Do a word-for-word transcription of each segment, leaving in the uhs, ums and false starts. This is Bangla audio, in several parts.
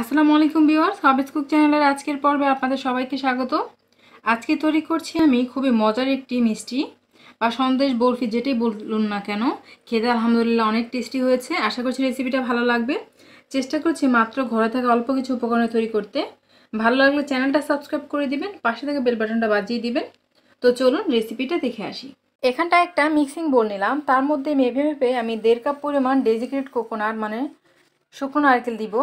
আসসালামু আলাইকুম ভিউয়ার্স, হবিস কুক চ্যানেলের আজকের পর্বে আপনাদের সবাইকে স্বাগত। আজকে তৈরি করছি আমি খুবই মজার একটি মিষ্টি বা সন্দেশ বরফি, যেটাই বলুন না কেন, খেতে আলহামদুলিল্লাহ অনেক টেস্টি হয়েছে। আশা করছি রেসিপিটা ভালো লাগবে। চেষ্টা করছি মাত্র ঘরে থাকা অল্প কিছু উপকরণে তৈরি করতে। ভালো লাগলে চ্যানেলটা সাবস্ক্রাইব করে দিবেন, পাশে থেকে বেল বাটনটা বাজিয়ে দিবেন। তো চলুন রেসিপিটা দেখে আসি। এখানটা একটা মিক্সিং বোল নিলাম, তার মধ্যে মেপে মেপে আমি দেড় কাপ পরিমাণ ডেজিকেটেড কোকোনাট মানে শুকনো নারকেল দিব।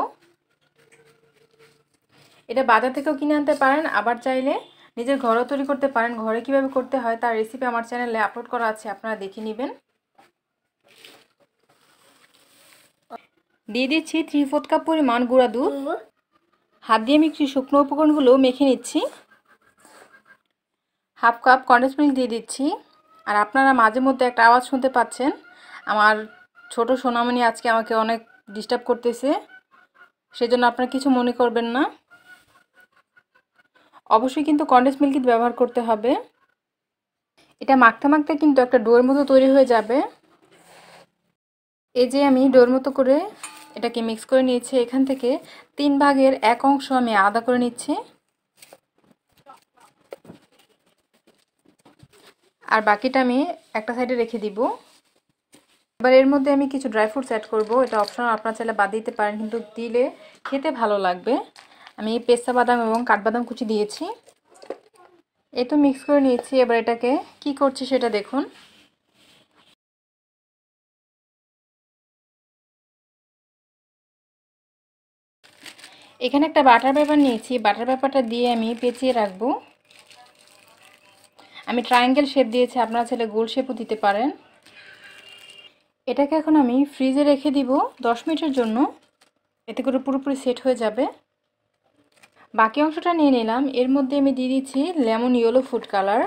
এটা বাজার থেকেও কিনে আনতে পারেন, আবার চাইলে নিজের ঘরেও তৈরি করতে পারেন। ঘরে কিভাবে করতে হয় তার রেসিপি আমার চ্যানেলে আপলোড করা আছে, আপনারা দেখে নেবেন। দিয়ে দিচ্ছি থ্রি ফোর্থ কাপ পরিমাণ গুঁড়া দুধ। হাত দিয়ে আমি কিছু শুকনো উপকরণগুলো মেখে নিচ্ছি। হাফ কাপ কনডেন্সমিল্ক দিয়ে দিচ্ছি। আর আপনারা মাঝে মধ্যে একটা আওয়াজ শুনতে পাচ্ছেন, আমার ছোট সোনামণি আজকে আমাকে অনেক ডিস্টার্ব করতেছে, সেজন্য আপনারা কিছু মনে করবেন না। অবশ্যই কিন্তু কনডেন্স মিল্ক ব্যবহার করতে হবে। এটা মাখতে মাখতে কিন্তু একটা ডোর মতো তৈরি হয়ে যাবে। এই যে আমি ডোর মতো করে এটাকে মিক্স করে নিয়েছি। এখান থেকে তিন ভাগের এক অংশ আমি আলাদা করে নিচ্ছি, আর বাকিটা আমি একটা সাইডে রেখে দিব। এবার এর মধ্যে আমি কিছু ড্রাই ফ্রুটস অ্যাড করব। এটা অপশনাল, আপনারা চাইলে বাদ দিতে পারেন, কিন্তু দিলে খেতে ভালো লাগবে। আমি পেস্তা বাদাম এবং কাঠবাদাম কুচি দিয়েছি। এই তো মিক্স করে নিয়েছি। এবার এটাকে কি করছি সেটা দেখুন। এখানে একটা বাটার পেপার নিয়েছি, বাটার পেপারটা দিয়ে আমি পেঁচিয়ে রাখবো। আমি ট্রায়াঙ্গেল শেপ দিয়েছি, আপনারা চাইলে গোল শেপও দিতে পারেন। এটাকে এখন আমি ফ্রিজে রেখে দিব দশ মিনিটের জন্য, এতে করে পুরোপুরি সেট হয়ে যাবে। বাকি অংশটা নিয়ে নিলাম। এর মধ্যে আমি দিয়ে দিচ্ছি লেমন ইয়েলো ফুড কালার।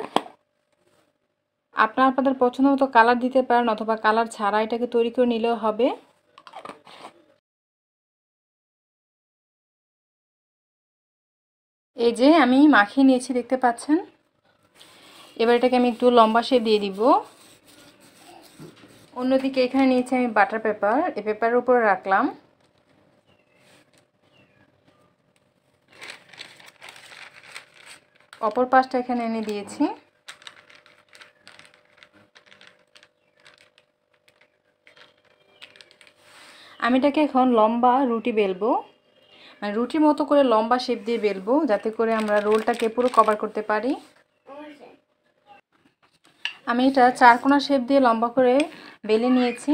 আপনারা আপনাদের পছন্দ মতো কালার দিতে পারেন, অথবা কালার ছাড়া এটাকে তৈরি করে নিলেও হবে। এই যে আমি মাখিয়ে নিয়েছি, দেখতে পাচ্ছেন। এবার এটাকে আমি একটু লম্বা শেপ দিয়ে দিব। অন্যদিকে এখানে নিয়েছি আমি বাটার পেপার, এই পেপারের উপরে রাখলাম। অপর পাশটা এখানে এনে দিয়েছি। আমি এটাকে এখন লম্বা রুটি বেলবো, মানে রুটির মতো করে লম্বা শেপ দিয়ে বেলবো, যাতে করে আমরা রোলটাকে পুরো কভার করতে পারি। আমি এটা চারকোনা শেপ দিয়ে লম্বা করে বেলে নিয়েছি।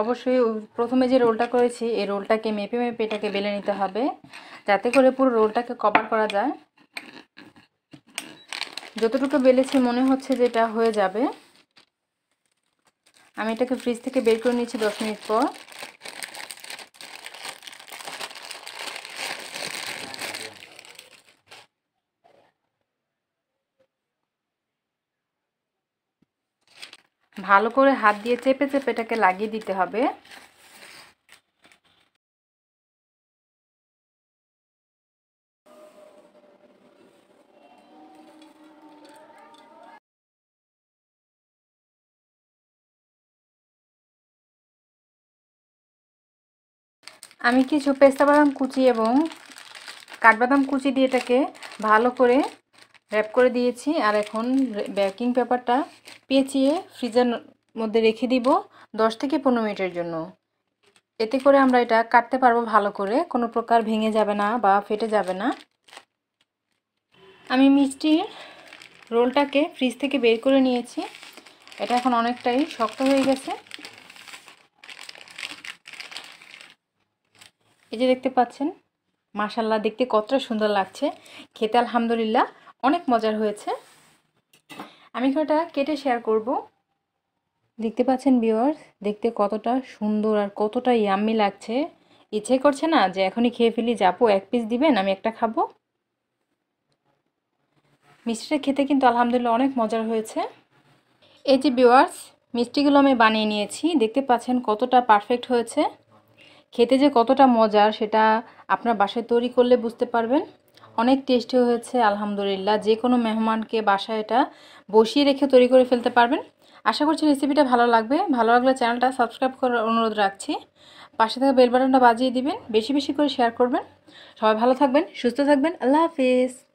অবশ্যই প্রথমে যে রোলটা করেছি এই রোলটাকে মেপে মেপে এটাকে বেলে নিতে হবে, যাতে করে পুরো রোলটাকে কভার করা যায়। যতটুকু বেলেছি মনে হচ্ছে যে এটা হয়ে যাবে। আমি এটাকে ফ্রিজ থেকে বের করে নিয়েছি দশ মিনিট পর। ভালো করে হাত দিয়ে চেপে চেপে এটাকে লাগিয়ে দিতে হবে। আমি কিছু পেস্তা বাদাম কুচি এবং কাঠবাদাম কুচি দিয়ে এটাকে ভালো করে র্যাপ করে দিয়েছি। আর এখন বেকিং পেপারটা পেঁচিয়ে ফ্রিজের মধ্যে রেখে দিব দশ থেকে পনেরো মিনিটের জন্য। এতে করে আমরা এটা কাটতে পারবো ভালো করে, কোনো প্রকার ভেঙে যাবে না বা ফেটে যাবে না। আমি মিষ্টির রোলটাকে ফ্রিজ থেকে বের করে নিয়েছি। এটা এখন অনেকটাই শক্ত হয়ে গেছে। এই যে দেখতে পাচ্ছেন, মাশাআল্লাহ দেখতে কতটা সুন্দর লাগছে, খেতে আলহামদুলিল্লাহ অনেক মজার হয়েছে। আমি এটা কেটে শেয়ার করব। দেখতে পাচ্ছেন ভিউয়ার্স, দেখতে কতটা সুন্দর আর কতটা ইয়াম্মি লাগছে। ইচ্ছে করছে না যে এখনই খেয়ে ফেলি, যাবো এক পিস দিবেন আমি একটা খাবো। মিষ্টিটা খেতে কিন্তু আলহামদুলিল্লাহ অনেক মজার হয়েছে। এই যে ভিউয়ার্স, মিষ্টিগুলো আমি বানিয়ে নিয়েছি, দেখতে পাচ্ছেন কতটা পারফেক্ট হয়েছে। খেতে যে কতটা মজার সেটা আপনার বাসায় তৈরি করলে বুঝতে পারবেন। অনেক টেস্টি হয়েছে আলহামদুলিল্লাহ। যে কোনো মেহমানকে বাসায় এটা বসিয়ে রেখে তৈরি করে ফেলতে পারবেন। আশা করছি রেসিপিটা ভালো লাগবে। ভালো লাগলে চ্যানেলটা সাবস্ক্রাইব করার অনুরোধ রাখছি। পাশে থাকা বেল বাটনটা বাজিয়ে দিবেন। বেশি বেশি করে শেয়ার করবেন। সবাই ভালো থাকবেন, সুস্থ থাকবেন। আল্লাহ হাফেজ।